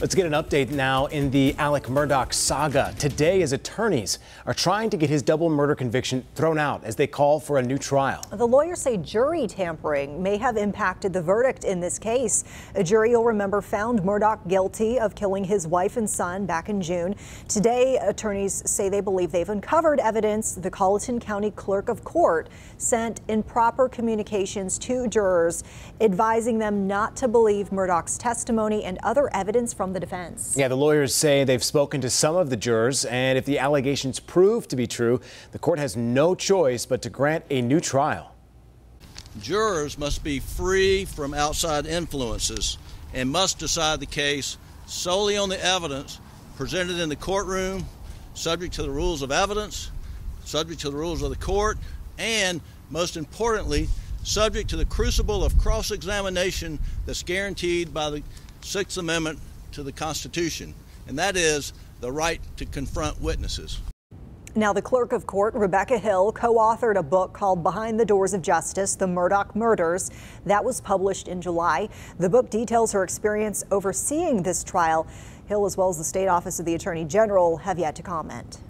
Let's get an update now in the Alex Murdaugh saga. Today, his attorneys are trying to get his double murder conviction thrown out as they call for a new trial. The lawyers say jury tampering may have impacted the verdict in this case. A jury, you'll remember, found Murdaugh guilty of killing his wife and son back in June. Today, attorneys say they believe they've uncovered evidence the Colleton County Clerk of Court sent improper communications to jurors, advising them not to believe Murdaugh's testimony and other evidence from the defense. Yeah, the lawyers say they've spoken to some of the jurors, and if the allegations prove to be true, the court has no choice but to grant a new trial. Jurors must be free from outside influences and must decide the case solely on the evidence presented in the courtroom, subject to the rules of evidence, subject to the rules of the court, and most importantly, subject to the crucible of cross-examination that's guaranteed by the Sixth Amendment to the Constitution, and that is the right to confront witnesses. Now, the clerk of court, Rebecca Hill, co-authored a book called Behind the Doors of Justice: The Murdaugh Murders that was published in July. The book details her experience overseeing this trial. Hill, as well as the State Office of the Attorney General, have yet to comment.